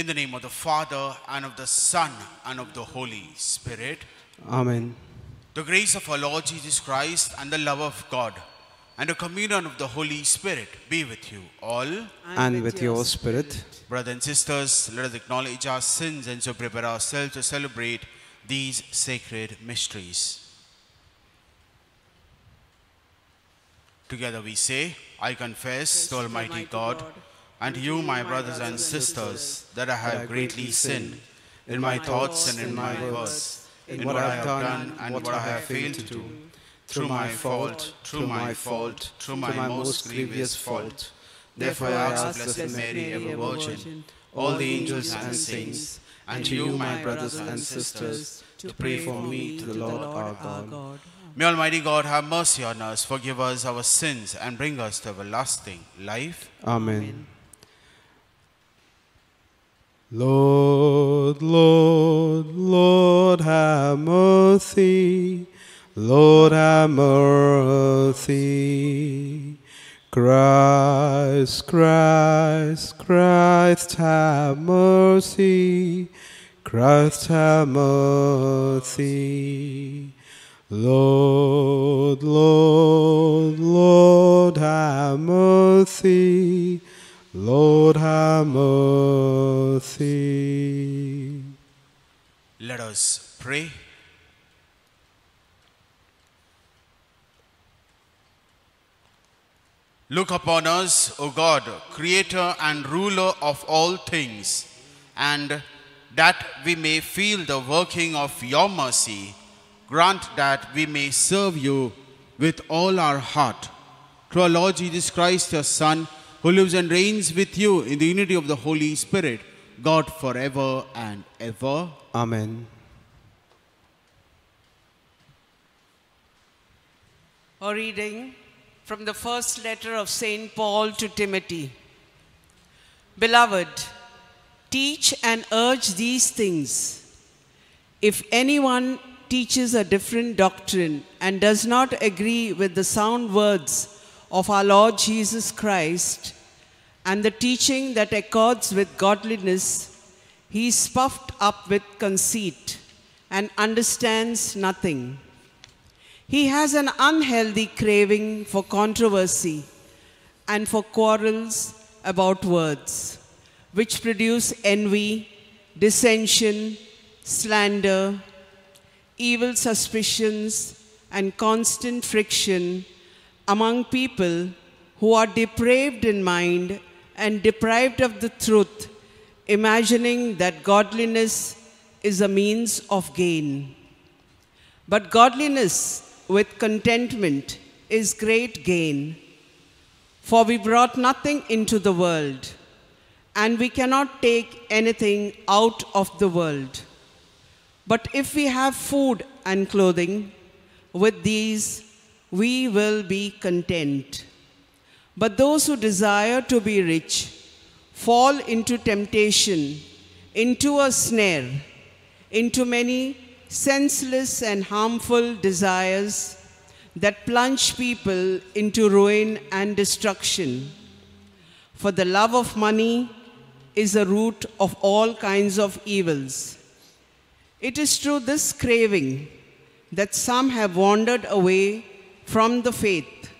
In the name of the Father, and of the Son, and of the Holy Spirit. Amen. The grace of our Lord Jesus Christ, and the love of God, and the communion of the Holy Spirit be with you all. And with your spirit. Brothers and sisters, let us acknowledge our sins and so prepare ourselves to celebrate these sacred mysteries. Together we say, I confess to Almighty God, and you, my brothers and sisters, that I have greatly sinned in my thoughts and in my words, in what I have done and what I have failed to do, through my fault, through my fault, through my most grievous fault. Therefore I ask Blessed Mary, ever Virgin, all the angels and saints, and to you, my brothers and sisters, to pray for me to the Lord our God. May Almighty God have mercy on us, forgive us our sins, and bring us to everlasting life. Amen. Lord, Lord, Lord, have mercy. Lord, have mercy. Christ, Christ, Christ, have mercy. Christ, have mercy. Lord, Lord, Lord, have mercy. Lord, have mercy. Let us pray. Look upon us, O God, creator and ruler of all things, and that we may feel the working of your mercy, grant that we may serve you with all our heart. Through our Lord Jesus Christ, your Son, who lives and reigns with you in the unity of the Holy Spirit, God forever and ever. Amen. A reading from the first letter of St. Paul to Timothy. Beloved, teach and urge these things. If anyone teaches a different doctrine and does not agree with the sound words of our Lord Jesus Christ and the teaching that accords with godliness, he is puffed up with conceit and understands nothing. He has an unhealthy craving for controversy and for quarrels about words, which produce envy, dissension, slander, evil suspicions, and constant friction among people who are depraved in mind and deprived of the truth, imagining that godliness is a means of gain. But godliness with contentment is great gain, for we brought nothing into the world, and we cannot take anything out of the world. But if we have food and clothing, with these we will be content. But those who desire to be rich fall into temptation, into a snare, into many senseless and harmful desires that plunge people into ruin and destruction. For the love of money is the root of all kinds of evils. It is through this craving that some have wandered away from the faith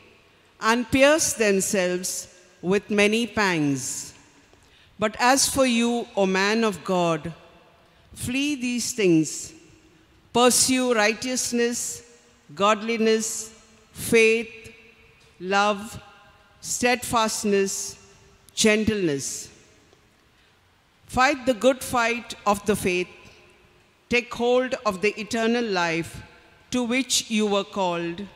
and pierced themselves with many pangs. But as for you, O man of God, flee these things, pursue righteousness, godliness, faith, love, steadfastness, gentleness. Fight the good fight of the faith. Take hold of the eternal life to which you were called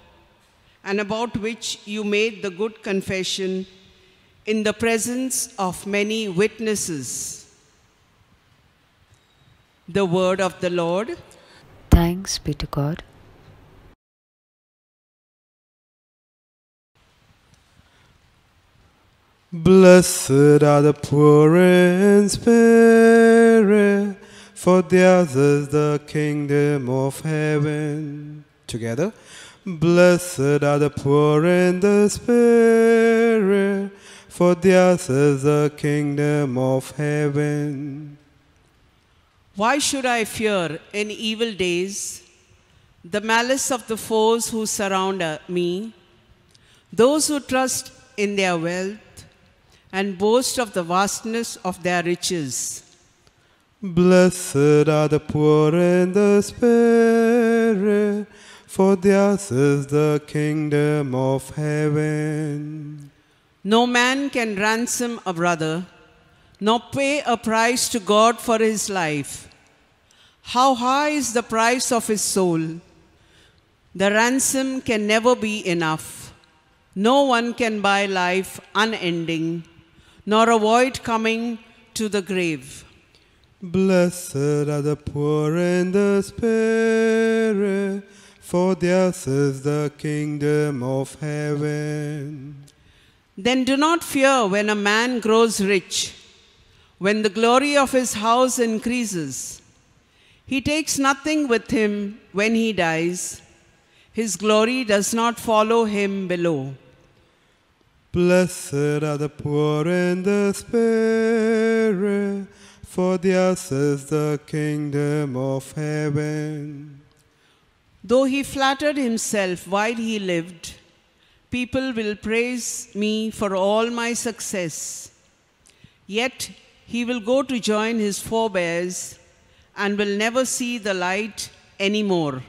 and about which you made the good confession in the presence of many witnesses. The word of the Lord. Thanks be to God. Blessed are the poor in spirit, for theirs is the kingdom of heaven. Together. Blessed are the poor in the spirit, for theirs is the kingdom of heaven. Why should I fear in evil days the malice of the foes who surround me, those who trust in their wealth and boast of the vastness of their riches? Blessed are the poor in the spirit, for theirs is the kingdom of heaven. No man can ransom a brother, nor pay a price to God for his life. How high is the price of his soul? The ransom can never be enough. No one can buy life unending, nor avoid coming to the grave. Blessed are the poor in the spirit, for theirs is the kingdom of heaven. Then do not fear when a man grows rich, when the glory of his house increases. He takes nothing with him when he dies. His glory does not follow him below. Blessed are the poor in the spirit, for theirs is the kingdom of heaven. Though he flattered himself while he lived, people will praise me for all my success. Yet he will go to join his forebears and will never see the light anymore.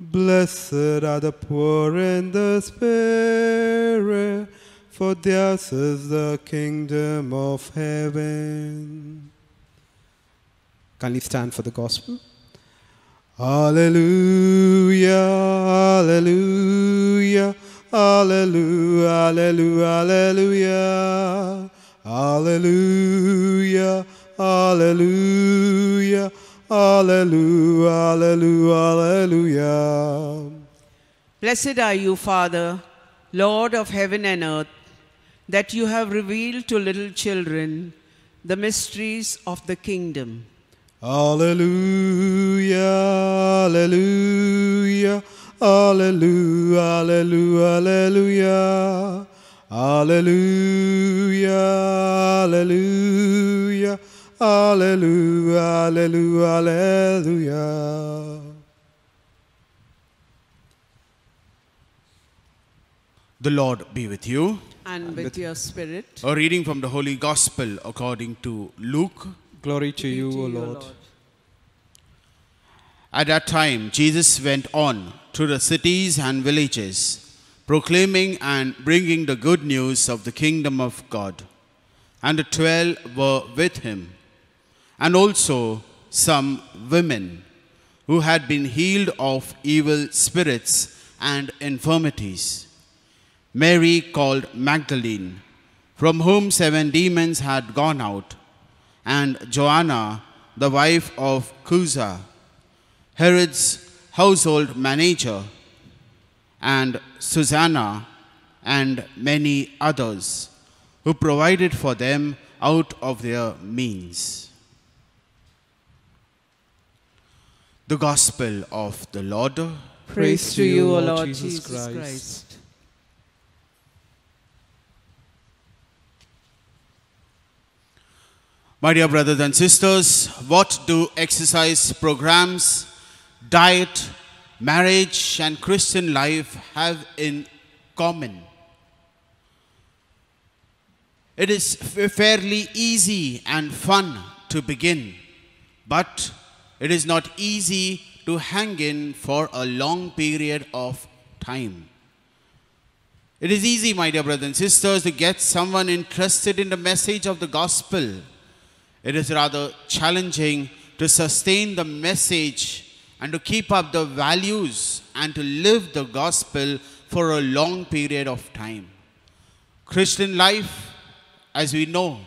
Blessed are the poor in the spirit, for theirs is the kingdom of heaven. Kindly stand for the gospel. Alleluia, alleluia, alleluia, alleluia, alleluia. Alleluia, alleluia, alleluia, alleluia, alleluia. Blessed are you, Father, Lord of heaven and earth, that you have revealed to little children the mysteries of the kingdom. Alleluia, alleluia, alleluia, alleluia, alleluia. Alleluia, alleluia, alleluia, alleluia, alleluia. The Lord be with you. And with your spirit. A reading from the Holy Gospel according to Luke. Glory to you, O Lord. At that time, Jesus went on through the cities and villages, proclaiming and bringing the good news of the kingdom of God. And the 12 were with him, and also some women who had been healed of evil spirits and infirmities. Mary, called Magdalene, from whom 7 demons had gone out, and Joanna, the wife of Cusa, Herod's household manager, and Susanna, and many others, who provided for them out of their means. The Gospel of the Lord. Praise to you, O Lord Jesus Christ. My dear brothers and sisters, what do exercise programs, diet, marriage and Christian life have in common? It is fairly easy and fun to begin, but it is not easy to hang in for a long period of time. It is easy, my dear brothers and sisters, to get someone interested in the message of the gospel. It is rather challenging to sustain the message and to keep up the values and to live the gospel for a long period of time. Christian life, as we know,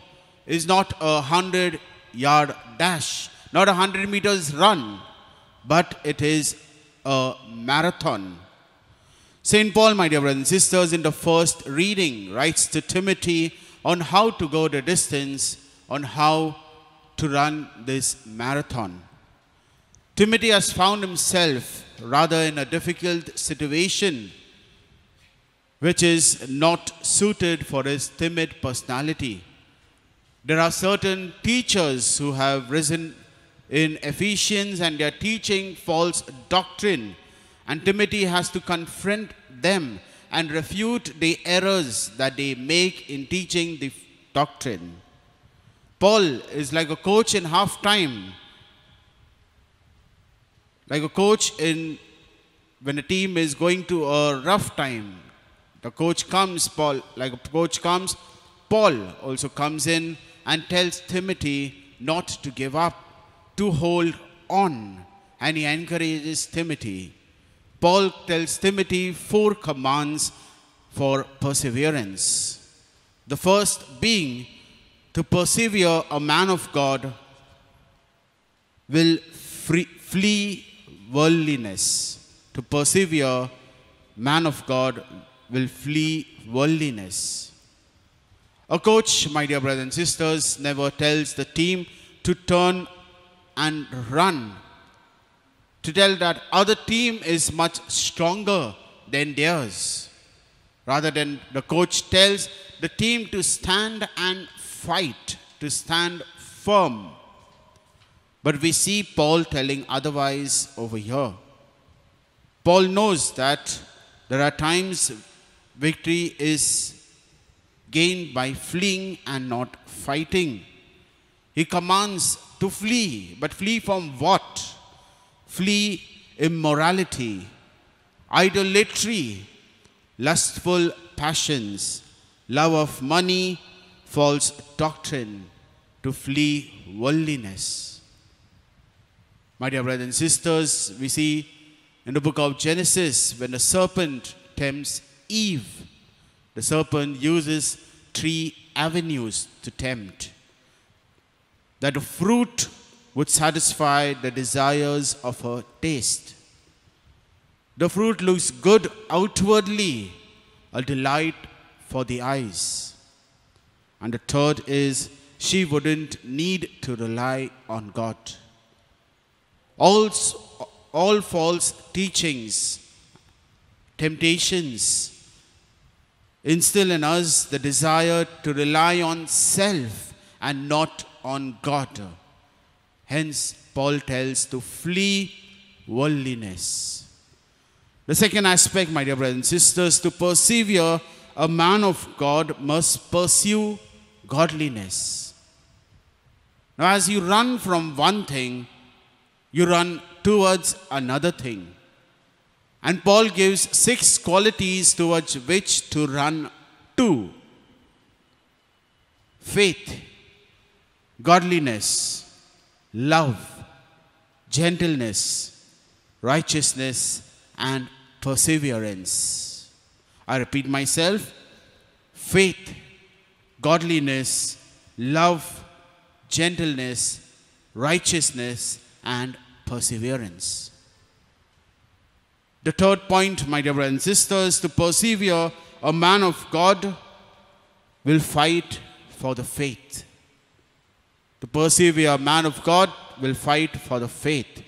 is not a 100-yard dash, not a 100 meters run, but it is a marathon. St. Paul, my dear brothers and sisters, in the first reading writes to Timothy on how to go the distance, on how to run this marathon. Timothy has found himself rather in a difficult situation which is not suited for his timid personality. There are certain teachers who have risen in Ephesians and they are teaching false doctrine, and Timothy has to confront them and refute the errors that they make in teaching the doctrine. Paul is like a coach in half-time, like a coach in when a team is going to a rough time. The coach comes, Paul also comes in and tells Timothy not to give up, to hold on, and he encourages Timothy. Paul tells Timothy 4 commands for perseverance. The first being to persevere, a man of God will flee worldliness. To persevere, man of God will flee worldliness. A coach, my dear brothers and sisters, never tells the team to turn and run, to tell that other team is much stronger than theirs. Rather than the coach tells the team to stand and fight, to stand firm. But we see Paul telling otherwise over here. Paul knows that there are times victory is gained by fleeing and not fighting. He commands to flee, but flee from what? Flee immorality, idolatry, lustful passions, love of money, false doctrine, to flee worldliness. My dear brothers and sisters, we see in the book of Genesis, when the serpent tempts Eve, the serpent uses 3 avenues to tempt. That the fruit would satisfy the desires of her taste. The fruit looks good outwardly, a delight for the eyes. And the third is, she wouldn't need to rely on God. All false teachings, temptations, instill in us the desire to rely on self and not on God. Hence, Paul tells to flee worldliness. The second aspect, my dear brothers and sisters, to persevere, a man of God must pursue godliness. Now, as you run from one thing, you run towards another thing. And Paul gives 6 qualities towards which to run to. Faith, godliness, love, gentleness, righteousness, and perseverance. I repeat myself. Faith, godliness, love, gentleness, righteousness, and perseverance. The third point, my dear brothers and sisters, to persevere, a man of God will fight for the faith. To persevere, a man of God will fight for the faith.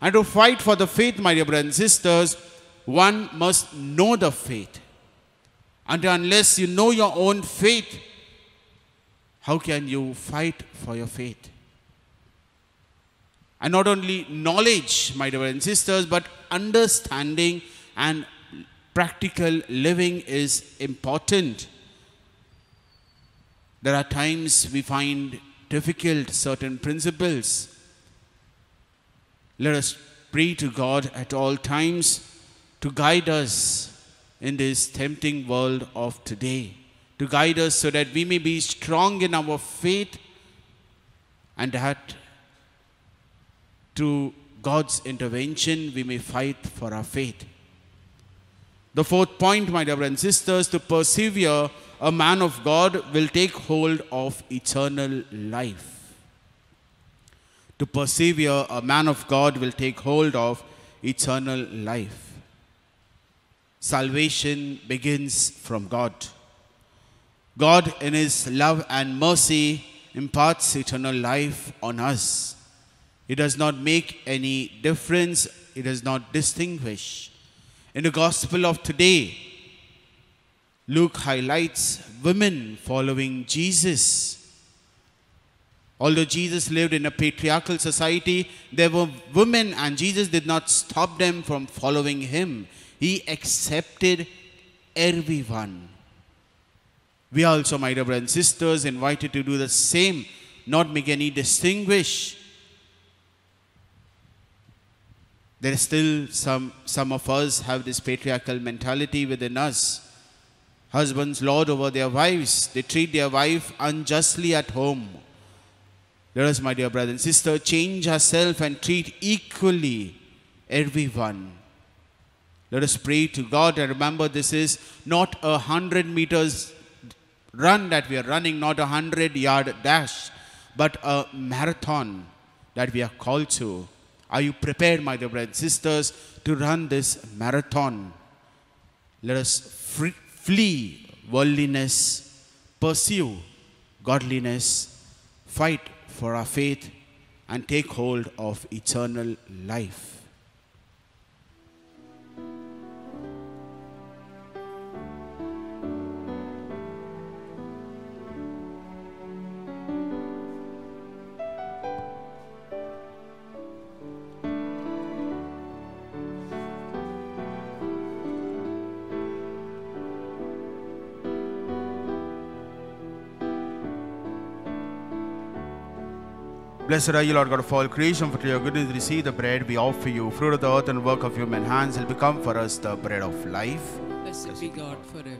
And to fight for the faith, my dear brothers and sisters, one must know the faith. And unless you know your own faith, how can you fight for your faith? And not only knowledge, my dear brothers and sisters, but understanding and practical living is important. There are times we find difficult certain principles. Let us pray to God at all times to guide us in this tempting world of today, to guide us so that we may be strong in our faith and that through God's intervention, we may fight for our faith. The fourth point, my dear brothers and sisters, to persevere, a man of God will take hold of eternal life. To persevere, a man of God will take hold of eternal life. Salvation begins from God. God, in His love and mercy, imparts eternal life on us. It does not make any difference. It does not distinguish. In the gospel of today, Luke highlights women following Jesus. Although Jesus lived in a patriarchal society, there were women, and Jesus did not stop them from following him. He accepted everyone. We are also, my dear brothers and sisters, invited to do the same, not make any distinguish. There is still some of us have this patriarchal mentality within us. Husbands lord over their wives. They treat their wife unjustly at home. Let us, my dear brother and sister, change ourselves and treat equally everyone. Let us pray to God, and remember this is not 100 meters run that we are running, not 100-yard dash, but a marathon that we are called to. Are you prepared, my dear brothers and sisters, to run this marathon? Let us flee worldliness, pursue godliness, fight for our faith, and take hold of eternal life. Blessed are you, Lord God of all creation, for to your goodness receive the bread we offer you. Fruit of the earth and work of human hands will become for us the bread of life. Blessed be God forever.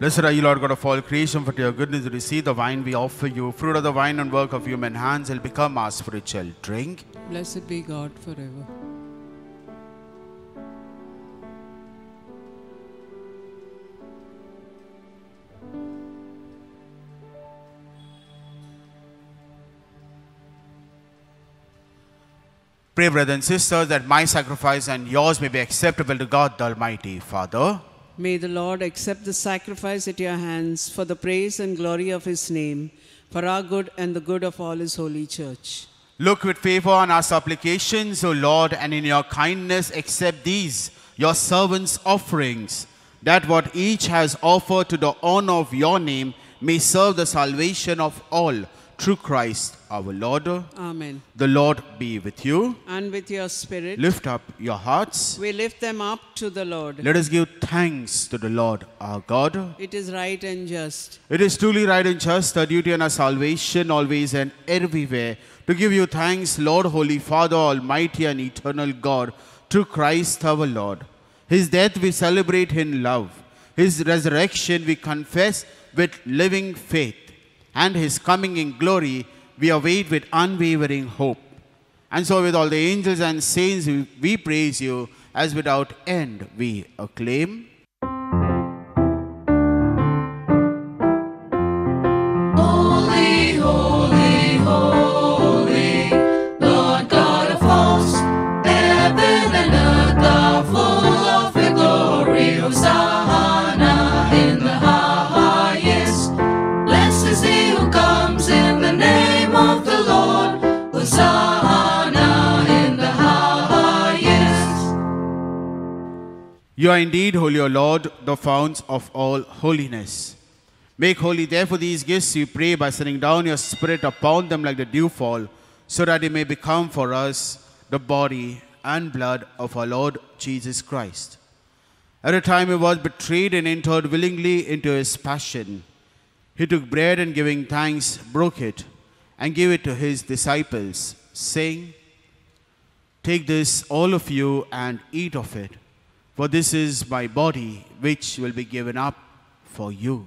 Blessed are you, Lord God of all creation, for to your goodness receive the wine we offer you. Fruit of the vine and work of human hands will become our spiritual drink. Blessed be God forever. Pray, brothers and sisters, that my sacrifice and yours may be acceptable to God, the Almighty Father. May the Lord accept the sacrifice at your hands for the praise and glory of his name, for our good and the good of all his holy church. Look with favor on our supplications, O Lord, and in your kindness accept these, your servants' offerings, that what each has offered to the honor of your name may serve the salvation of all, through Christ our Lord. Amen. The Lord be with you. And with your spirit. Lift up your hearts. We lift them up to the Lord. Let us give thanks to the Lord our God. It is right and just. It is truly right and just, our duty and our salvation, always and everywhere, to give you thanks, Lord, Holy Father, Almighty and Eternal God, through Christ our Lord. His death we celebrate in love. His resurrection we confess with living faith. And his coming in glory we await with unwavering hope. And so with all the angels and saints we praise you, as without end we acclaim. Holy, holy, holy, Lord God of hosts, heaven and earth are full of your glory. Hosanna in the highest. Blessed is he who comes in the name of the Lord. Hosanna in the highest. You are indeed holy, O Lord, the fount of all holiness. Make holy therefore these gifts, we pray, by sending down your Spirit upon them like the dewfall, so that they may become for us the body and blood of our Lord Jesus Christ. At the time he was betrayed and entered willingly into his passion, he took bread and, giving thanks, broke it and gave it to his disciples, saying, "Take this, all of you, and eat of it, for this is my body, which will be given up for you."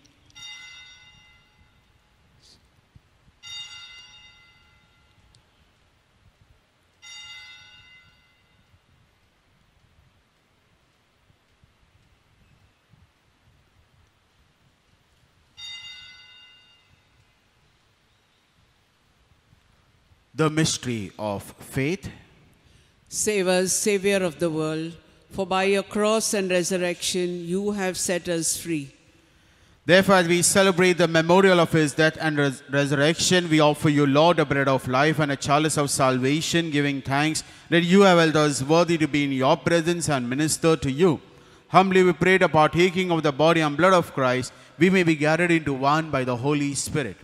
The mystery of faith. Save us, Savior of the world, for by your cross and resurrection you have set us free. Therefore, as we celebrate the memorial of his death and resurrection, we offer you, Lord, a bread of life and a chalice of salvation, giving thanks that you have held us worthy to be in your presence and minister to you. Humbly we pray that, partaking of the body and blood of Christ, we may be gathered into one by the Holy Spirit.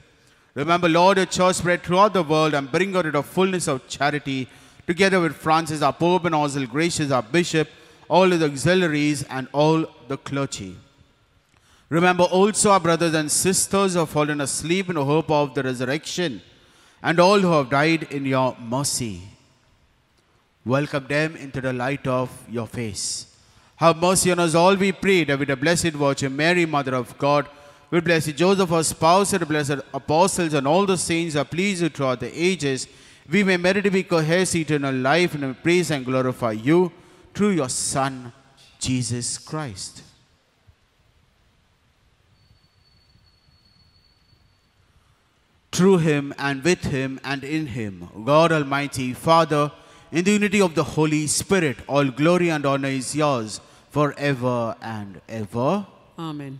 Remember, Lord, your church spread throughout the world and bring out the fullness of charity, together with Francis, our Pope, and Oswald Gracias, our Bishop, all the auxiliaries, and all the clergy. Remember also our brothers and sisters who have fallen asleep in the hope of the resurrection, and all who have died in your mercy. Welcome them into the light of your face. Have mercy on us all, we pray, that with the Blessed Virgin Mary, Mother of God, with Blessed Joseph, our spouse, and the blessed apostles, and all the saints who are pleased you throughout the ages, we may merit to be coheirs eternal life, and we praise and glorify you through your Son, Jesus Christ. Through him, and with him, and in him, God Almighty, Father, in the unity of the Holy Spirit, all glory and honor is yours forever and ever. Amen.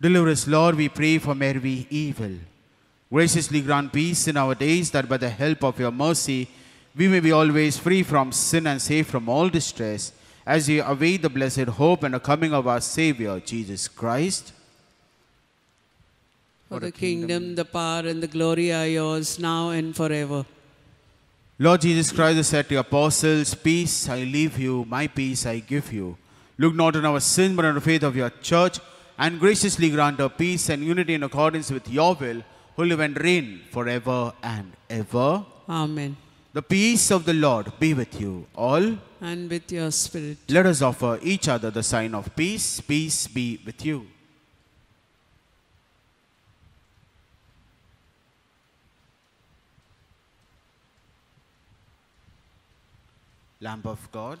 Deliver us, Lord, we pray, from every evil. Graciously grant peace in our days, that by the help of your mercy, we may be always free from sin and safe from all distress, as we await the blessed hope and the coming of our Savior, Jesus Christ. For the kingdom, the power, and the glory are yours, now and forever. Lord Jesus Christ said to your apostles, "Peace I leave you, my peace I give you. Look not on our sin, but on the faith of your church, and graciously grant her peace and unity in accordance with your will, who live and reign forever and ever." Amen. The peace of the Lord be with you all. And with your spirit. Let us offer each other the sign of peace. Peace be with you. Lamb of God.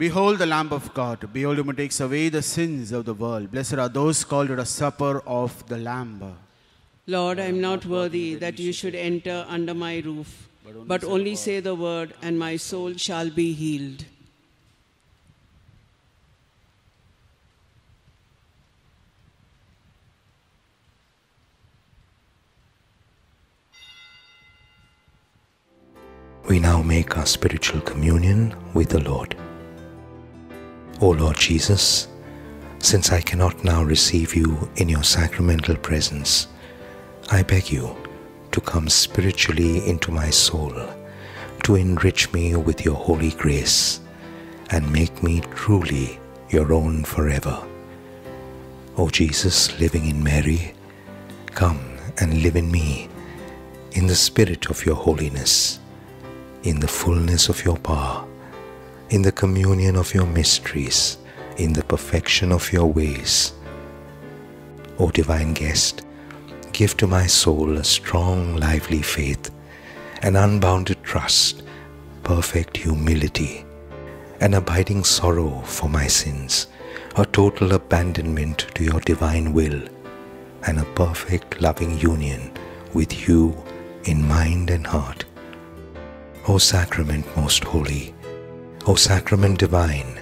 Behold the Lamb of God. Behold him who takes away the sins of the world. Blessed are those called to the supper of the Lamb. Lord, I am not worthy that you should enter under my roof, but only say the word, and my soul shall be healed. We now make our spiritual communion with the Lord. O Lord Jesus, since I cannot now receive you in your sacramental presence, I beg you to come spiritually into my soul, to enrich me with your holy grace, and make me truly your own forever. O Jesus, living in Mary, come and live in me, in the spirit of your holiness. in the fullness of your power, in the communion of your mysteries, in the perfection of your ways. O divine guest, give to my soul a strong, lively faith, an unbounded trust, perfect humility, an abiding sorrow for my sins, a total abandonment to your divine will, and a perfect loving union with you in mind and heart. O Sacrament most holy, O Sacrament divine,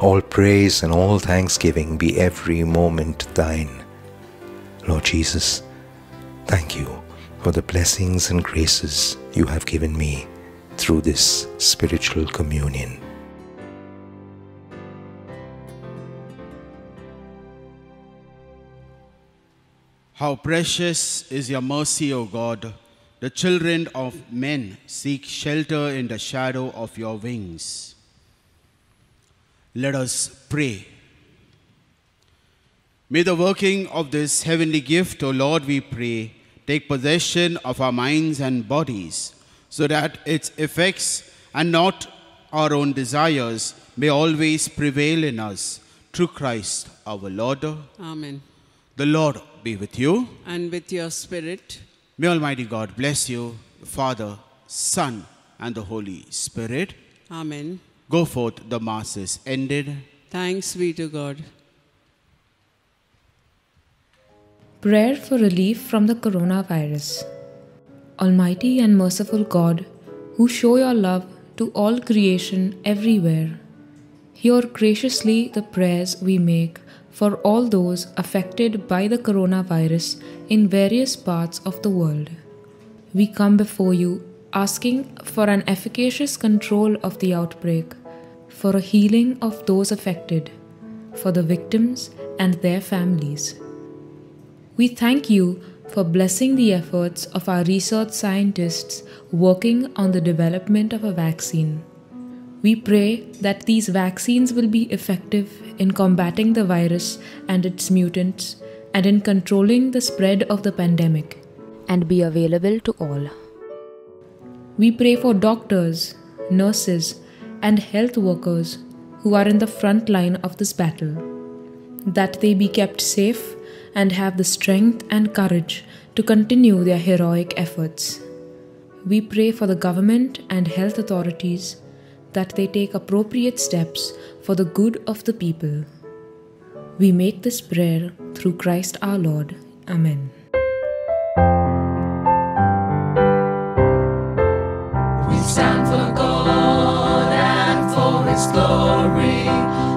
all praise and all thanksgiving be every moment thine. Lord Jesus, thank you for the blessings and graces you have given me through this spiritual communion. How precious is your mercy, O God! The children of men seek shelter in the shadow of your wings. Let us pray. May the working of this heavenly gift, O Lord, we pray, take possession of our minds and bodies, so that its effects and not our own desires may always prevail in us. Through Christ our Lord. Amen. The Lord be with you. And with your spirit. May Almighty God bless you, the Father, Son, and the Holy Spirit. Amen. Go forth, the Mass is ended. Thanks be to God. Prayer for relief from the coronavirus. Almighty and merciful God, who show your love to all creation everywhere, hear graciously the prayers we make for all those affected by the coronavirus in various parts of the world. We come before you asking for an efficacious control of the outbreak, for a healing of those affected, for the victims and their families. We thank you for blessing the efforts of our research scientists working on the development of a vaccine. We pray that these vaccines will be effective in combating the virus and its mutants and in controlling the spread of the pandemic, and be available to all. We pray for doctors, nurses, and health workers who are in the front line of this battle, that they be kept safe and have the strength and courage to continue their heroic efforts. We pray for the government and health authorities that they take appropriate steps for the good of the people. We make this prayer through Christ our Lord. Amen. We stand for God and for His glory.